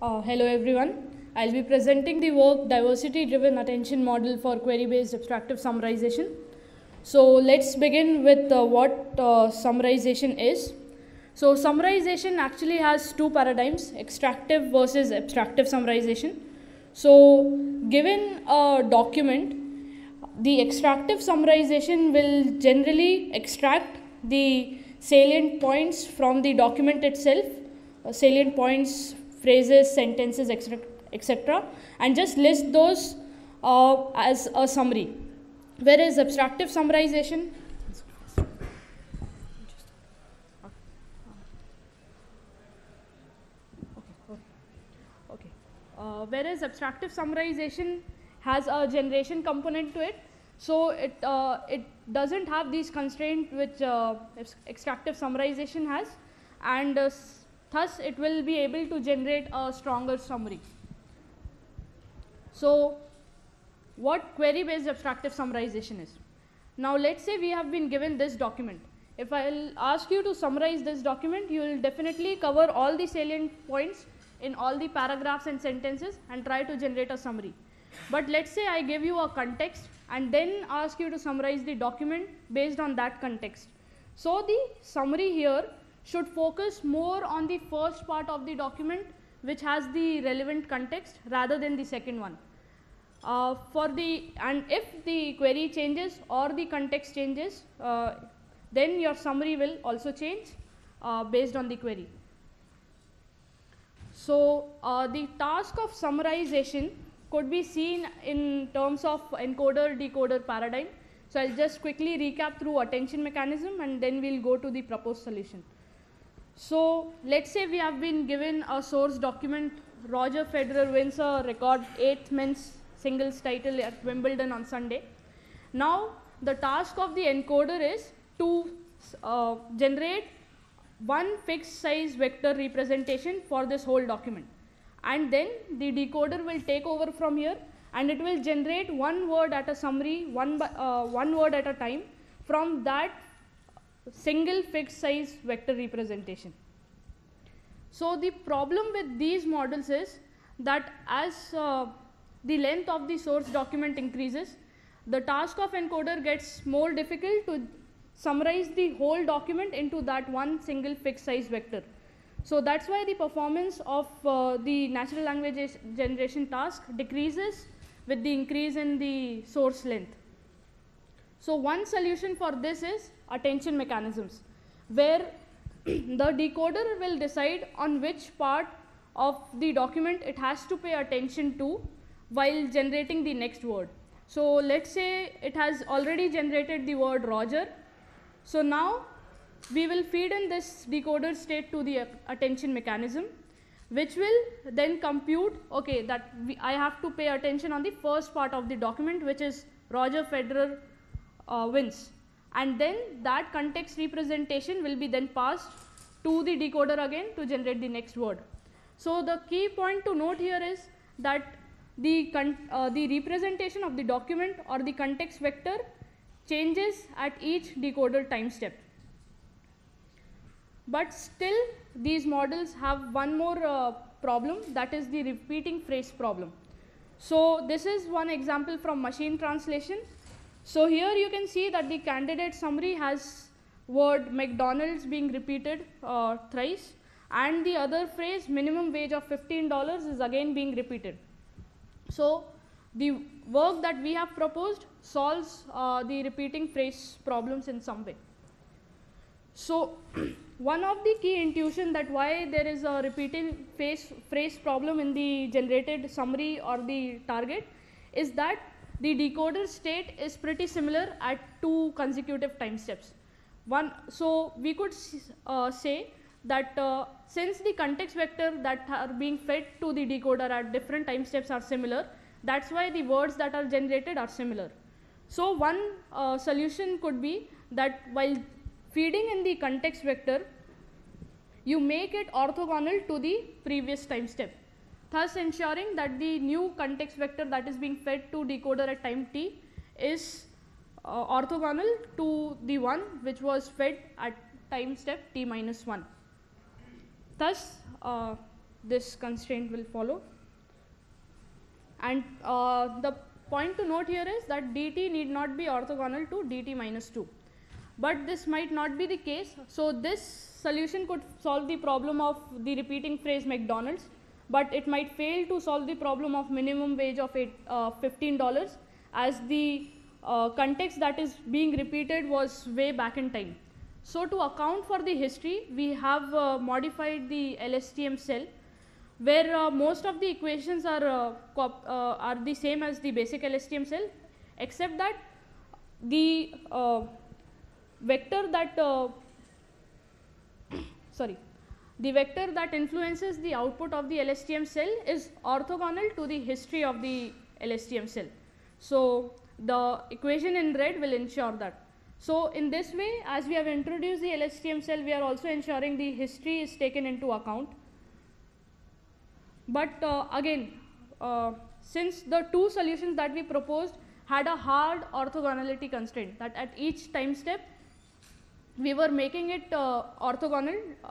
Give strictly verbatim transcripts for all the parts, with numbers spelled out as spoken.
Uh, hello everyone. I'll be presenting the work Diversity Driven Attention Model for Query Based Abstractive Summarization. So let's begin with uh, what uh, summarization is. So summarization actually has two paradigms, extractive versus abstractive summarization. So given a document, the extractive summarization will generally extract the salient points from the document itself, uh, salient points, phrases, sentences, et cetera, and just list those uh, as a summary. Whereas abstractive summarization, okay, uh, whereas abstractive summarization has a generation component to it, so it uh, it doesn't have these constraints which uh, extractive summarization has, and uh, thus it will be able to generate a stronger summary. So what query based abstractive summarization is. Now let's say we have been given this document. If I will ask you to summarize this document, you will definitely cover all the salient points in all the paragraphs and sentences and try to generate a summary. But let's say I give you a context and then ask you to summarize the document based on that context. So the summary here should focus more on the first part of the document which has the relevant context rather than the second one. Uh, for the and if the query changes or the context changes, uh, then your summary will also change uh, based on the query. So uh, the task of summarization could be seen in terms of encoder decoder paradigm. So I'll just quickly recap through attention mechanism and then we'll go to the proposed solution. So let's say we have been given a source document. Roger Federer wins a record eighth men's singles title at Wimbledon on Sunday. Now the task of the encoder is to uh, generate one fixed size vector representation for this whole document, and then the decoder will take over from here and it will generate one word at a summary, one, by, uh, one word at a time from that single fixed size vector representation. So the problem with these models is that as uh, the length of the source document increases, the task of encoder gets more difficult to summarize the whole document into that one single fixed size vector. So that's why the performance of uh, the natural language generation task decreases with the increase in the source length. So one solution for this is attention mechanisms, where the decoder will decide on which part of the document it has to pay attention to while generating the next word. So let's say it has already generated the word Roger. So now we will feed in this decoder state to the attention mechanism, which will then compute, okay, that we, I have to pay attention on the first part of the document, which is Roger Federer uh, wins. And then that context representation will be then passed to the decoder again to generate the next word. So the key point to note here is that The, uh, the representation of the document or the context vector changes at each decoder time step. But still these models have one more uh, problem, that is the repeating phrase problem. So this is one example from machine translation. So here you can see that the candidate summary has word McDonald's being repeated uh, thrice, and the other phrase minimum wage of fifteen dollars is again being repeated. So the work that we have proposed solves uh, the repeating phrase problems in some way. So one of the key intuition that why there is a repeating phrase, phrase problem in the generated summary or the target is that the decoder state is pretty similar at two consecutive time steps. One, so we could uh, say that uh, since the context vector that are being fed to the decoder at different time steps are similar, that's why the words that are generated are similar. So one uh, solution could be that while feeding in the context vector, you make it orthogonal to the previous time step, thus ensuring that the new context vector that is being fed to decoder at time t is uh, orthogonal to the one which was fed at time step t minus one. Thus, uh, this constraint will follow. And uh, the point to note here is that dt need not be orthogonal to dt minus two. But this might not be the case. So this solution could solve the problem of the repeating phrase McDonald's, but it might fail to solve the problem of minimum wage of eight, uh, fifteen dollars, as the uh, context that is being repeated was way back in time. So to account for the history, we have uh, modified the L S T M cell, where uh, most of the equations are, uh, cop uh, are the same as the basic L S T M cell, except that the uh, vector that uh, sorry the vector that influences the output of the L S T M cell is orthogonal to the history of the L S T M cell. So the equation in red will ensure that. So in this way, as we have introduced the L S T M cell, we are also ensuring the history is taken into account. But uh, again, uh, since the two solutions that we proposed had a hard orthogonality constraint, that at each time step we were making it uh, orthogonal uh,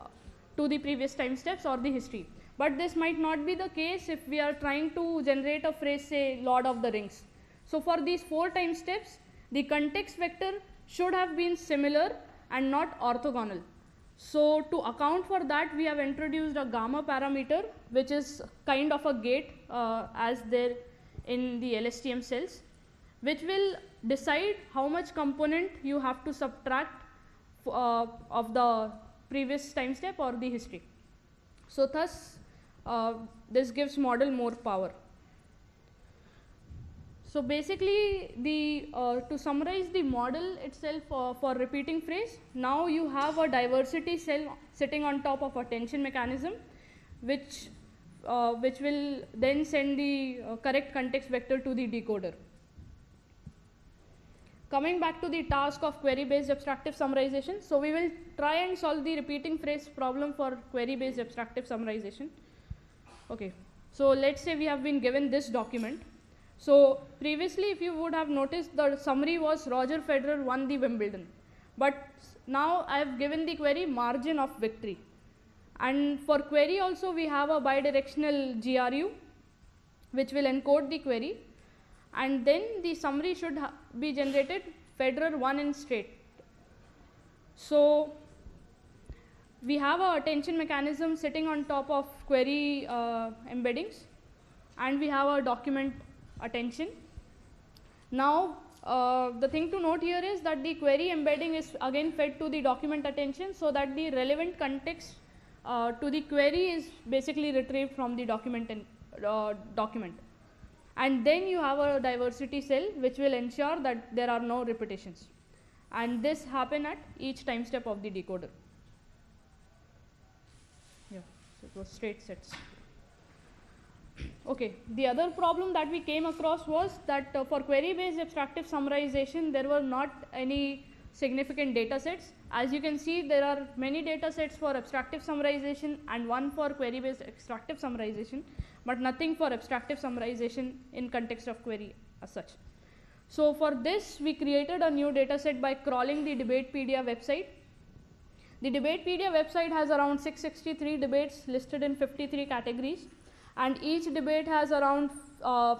to the previous time steps or the history. But this might not be the case if we are trying to generate a phrase, say Lord of the Rings. So for these four time steps, the context vector should have been similar and not orthogonal. So to account for that, we have introduced a gamma parameter, which is kind of a gate uh, as there in the L S T M cells, which will decide how much component you have to subtract uh, of the previous time step or the history. So thus, uh, this gives model more power. So basically, the uh, to summarize the model itself uh, for repeating phrase, now you have a diversity cell sitting on top of a tension mechanism, which uh, which will then send the uh, correct context vector to the decoder. Coming back to the task of query based abstractive summarization, so we will try and solve the repeating phrase problem for query based abstractive summarization. Okay, so let's say we have been given this document. So previously, if you would have noticed, the summary was Roger Federer won the Wimbledon, but now I have given the query margin of victory. And for query also, we have a bidirectional G R U, which will encode the query, and then the summary should be generated Federer won in straight. So we have a attention mechanism sitting on top of query uh, embeddings, and we have a document attention. Now uh, the thing to note here is that the query embedding is again fed to the document attention, so that the relevant context uh, to the query is basically retrieved from the document and uh, document. And then you have a diversity cell, which will ensure that there are no repetitions. And this happen at each time step of the decoder. Yeah, so it was straight sets. Okay, the other problem that we came across was that uh, for query based abstractive summarization, there were not any significant data sets. As you can see, there are many data sets for abstractive summarization and one for query based extractive summarization, but nothing for abstractive summarization in context of query as such. So for this, we created a new data set by crawling the DebatePedia website. The DebatePedia website has around six hundred sixty-three debates listed in fifty-three categories. And each debate has around uh,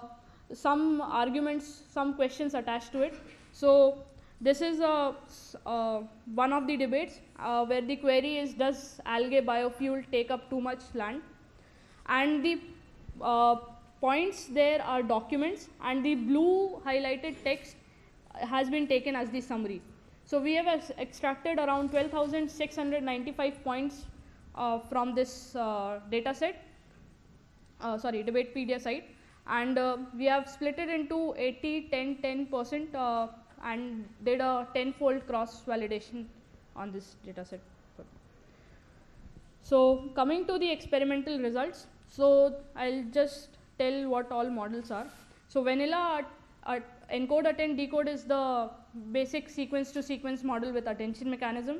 some arguments, some questions attached to it. So this is a, uh, one of the debates uh, where the query is, does algae biofuel take up too much land? And the uh, points there are documents, and the blue highlighted text has been taken as the summary. So we have extracted around twelve thousand six hundred ninety-five points uh, from this uh, data set. Uh, sorry, DebatePedia site, and uh, we have split it into eighty, ten, ten percent uh, and did a tenfold cross validation on this data set. So coming to the experimental results, so I'll just tell what all models are. So vanilla at, at encode, attend, decode is the basic sequence to sequence model with attention mechanism.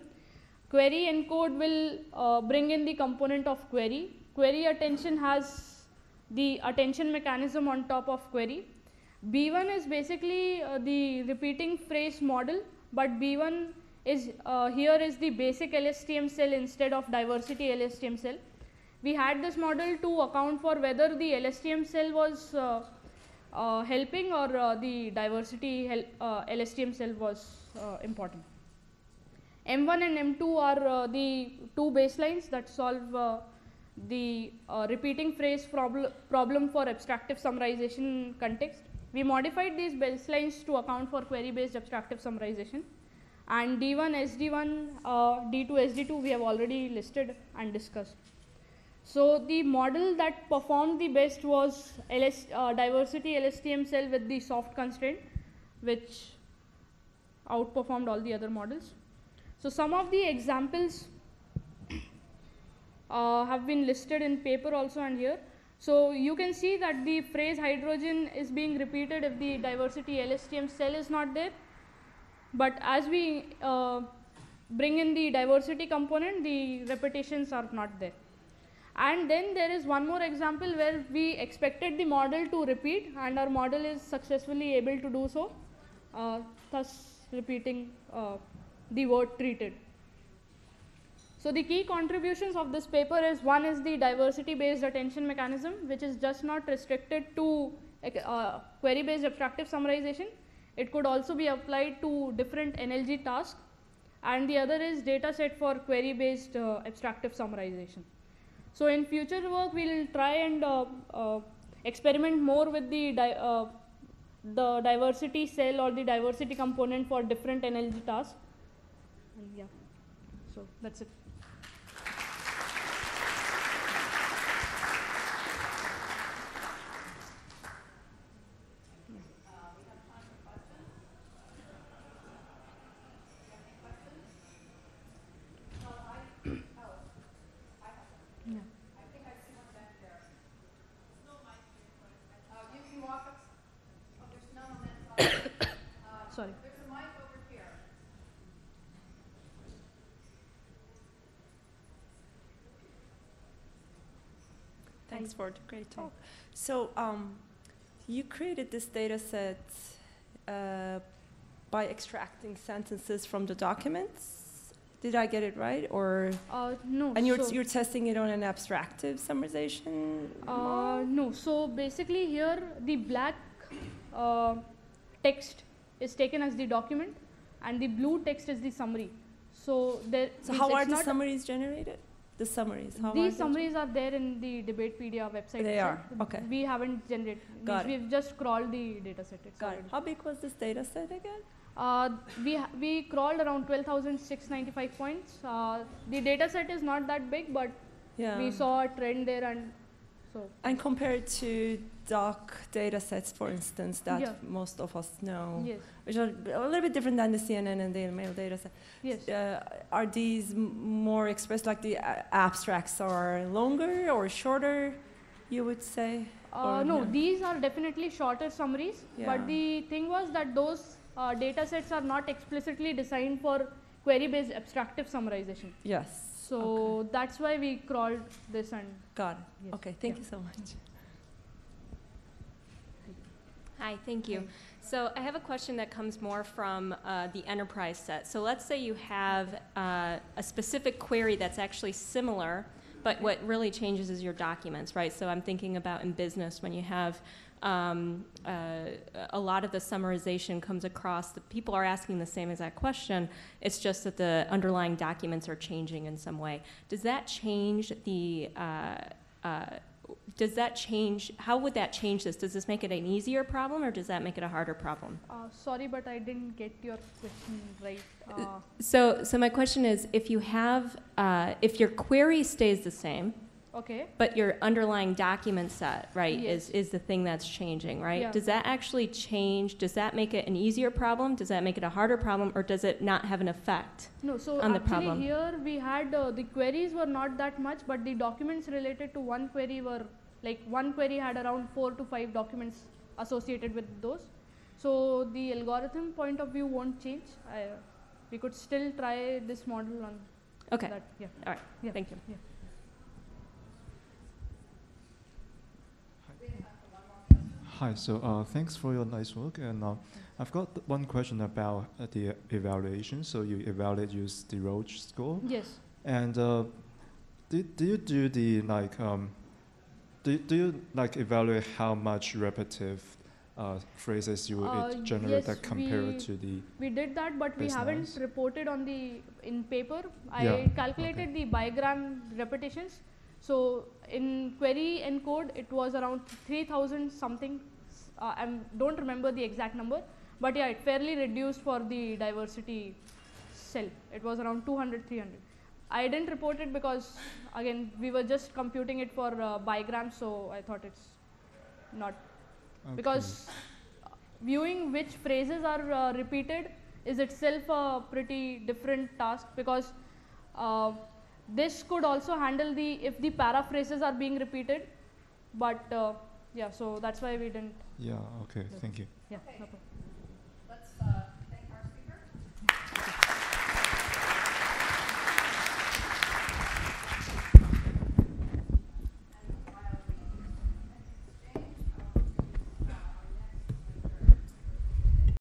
Query encode will uh, bring in the component of query. Query attention has the attention mechanism on top of query. B one is basically uh, the repeating phrase model, but B one is uh, here is the basic L S T M cell instead of diversity L S T M cell. We had this model to account for whether the L S T M cell was uh, uh, helping or uh, the diversity hel uh, L S T M cell was uh, important. M one and M two are uh, the two baselines that solve uh, the uh, repeating phrase prob problem for abstractive summarization context. We modified these baselines to account for query based abstractive summarization, and D one S D one, uh, D two S D two we have already listed and discussed. So the model that performed the best was L S, uh, diversity L S T M cell with the soft constraint, which outperformed all the other models. So some of the examples uh, have been listed in paper also and here. So you can see that the phrase hydrogen is being repeated if the diversity L S T M cell is not there. But as we uh, bring in the diversity component, the repetitions are not there. And then there is one more example where we expected the model to repeat, and our model is successfully able to do so, uh, thus repeating uh, the word treated. So the key contributions of this paper is, one is the diversity based attention mechanism, which is just not restricted to uh, query based abstractive summarization. It could also be applied to different N L G tasks, and the other is data set for query based uh, abstractive summarization. So in future work we will try and uh, uh, experiment more with the, di uh, the diversity cell or the diversity component for different N L G tasks. And yeah, so that's it. Thanks for the great talk. So um, you created this data set uh, by extracting sentences from the documents. Did I get it right? Or uh, no. And you're, so you're testing it on an abstractive summarization? Uh, no. So basically here the black uh, text is taken as the document and the blue text is the summary. So, there so how are the summaries generated? The summaries. How These are summaries are there in the DebatePedia website. They itself. are. Okay. We haven't generated. Got We've it. just crawled the data set. It's Got it. How big was this data set again? Uh, we ha we crawled around twelve thousand six hundred ninety-five points. Uh, the data set is not that big, but yeah. we saw a trend there, and so. And compared to doc data sets, for instance, that yeah. most of us know, yes. which are a little bit different than the C N N and the mail data set. Yes. Uh, are these more expressed, like the uh, abstracts are longer or shorter, you would say? Uh, no, no, these are definitely shorter summaries, yeah. but the thing was that those uh, data sets are not explicitly designed for query-based abstractive summarization. Yes. So okay. that's why we crawled this and... Got it. Yes. Okay, thank yeah. you so much. Hi, thank you. So I have a question that comes more from uh, the enterprise set. So let's say you have uh, a specific query that's actually similar, but what really changes is your documents, right? So I'm thinking about in business when you have um, uh, a lot of the summarization comes across, the people are asking the same exact question, it's just that the underlying documents are changing in some way. Does that change the uh, uh, Does that change, how would that change this? Does this make it an easier problem or does that make it a harder problem? Uh, sorry, but I didn't get your question right. Uh, so, so my question is, if you have, uh, if your query stays the same, okay, but your underlying document set, right, yes. is, is the thing that's changing, right? Yeah. Does that actually change, does that make it an easier problem? Does that make it a harder problem or does it not have an effect no, so on the problem? Here we had, uh, the queries were not that much, but the documents related to one query were, like one query had around four to five documents associated with those. So the algorithm point of view won't change. I, uh, we could still try this model on okay. that. Yeah. All right. Yeah. Thank you. Yeah. Hi, so uh, thanks for your nice work. And uh, I've got one question about uh, the evaluation. So you evaluate use the ROUGE score. Yes. And uh, do, do you do the like um, do do you like evaluate how much repetitive uh, phrases you uh, generate yes, that compare we, to the? We did that, but we haven't noise. reported on the in paper. I yeah. calculated okay. the bigram repetitions. So in query encode, it was around three thousand something. Uh, I don't remember the exact number, but yeah, it fairly reduced for the diversity cell. It was around two hundred, three hundred. I didn't report it because again we were just computing it for uh, bigrams, so I thought it's not okay. because viewing which phrases are uh, repeated is itself a pretty different task, because uh, this could also handle the if the paraphrases are being repeated, but uh, yeah, so that's why we didn't. Yeah. Okay. Thank you. Yeah. Okay. No problem.